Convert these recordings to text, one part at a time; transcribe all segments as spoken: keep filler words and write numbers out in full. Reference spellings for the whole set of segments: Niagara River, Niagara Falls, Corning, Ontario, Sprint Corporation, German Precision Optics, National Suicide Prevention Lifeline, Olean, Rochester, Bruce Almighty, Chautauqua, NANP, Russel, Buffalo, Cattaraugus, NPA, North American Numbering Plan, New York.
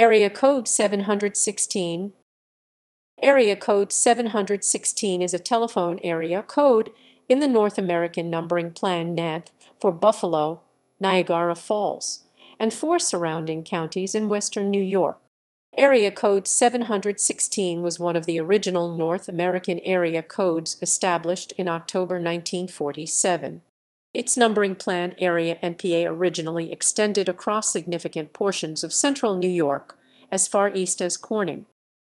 Area code seven hundred sixteen. Area code seven hundred sixteen is a telephone area code in the North American numbering plan N A N P for Buffalo, Niagara Falls, and four surrounding counties in western New York. Area code seven hundred sixteen was one of the original North American area codes established in October nineteen forty-seven. Its numbering plan area N P A originally extended across significant portions of central New York, as far east as Corning.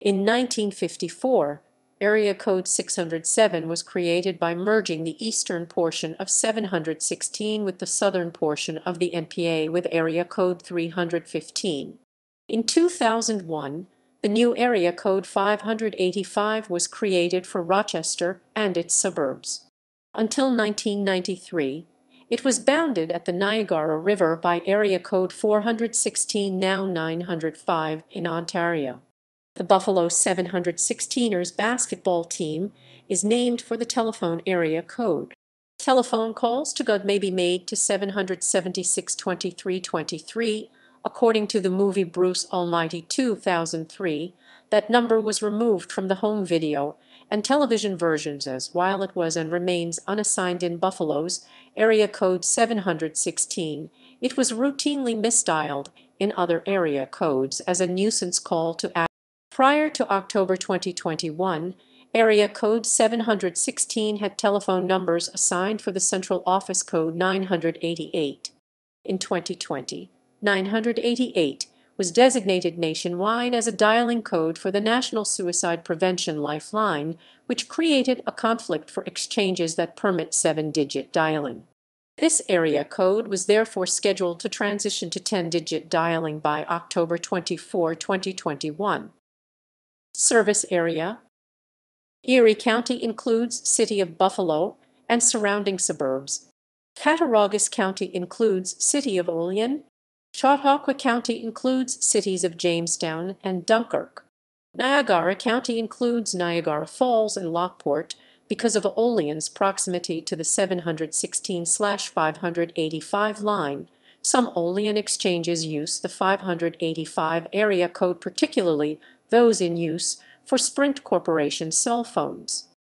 In nineteen fifty-four, area code six hundred seven was created by merging the eastern portion of seven hundred sixteen with the southern portion of the N P A with area code three hundred fifteen. In two thousand one, the new area code five hundred eighty-five was created for Rochester and its suburbs. Until nineteen ninety-three, it was bounded at the Niagara River by area code four hundred sixteen, now nine hundred five, in Ontario. The Buffalo seven hundred sixteeners basketball team is named for the telephone area code. Telephone calls to God may be made to seven hundred seventy-six, twenty-three, twenty-three. According to the movie Bruce Almighty two thousand three, that number was removed from the home video and television versions as while it was and remains unassigned in Buffalo's area code seven hundred sixteen, it was routinely misdialed in other area codes as a nuisance call to action. Prior to October twenty twenty-one, area code seven hundred sixteen had telephone numbers assigned for the central office code nine hundred eighty-eight. In twenty twenty, nine hundred eighty-eight was designated nationwide as a dialing code for the National Suicide Prevention Lifeline, which created a conflict for exchanges that permit seven-digit dialing. This area code was therefore scheduled to transition to ten-digit dialing by October twenty-fourth, twenty twenty-one. Service area. Erie County includes City of Buffalo and surrounding suburbs. Cattaraugus County includes City of Olean. Chautauqua County includes cities of Jamestown and Dunkirk. Niagara County includes Niagara Falls and Lockport because of Olean's proximity to the seven hundred sixteen, five hundred eighty-five line. Some Olean exchanges use the five hundred eighty-five area code, particularly those in use for Sprint Corporation cell phones.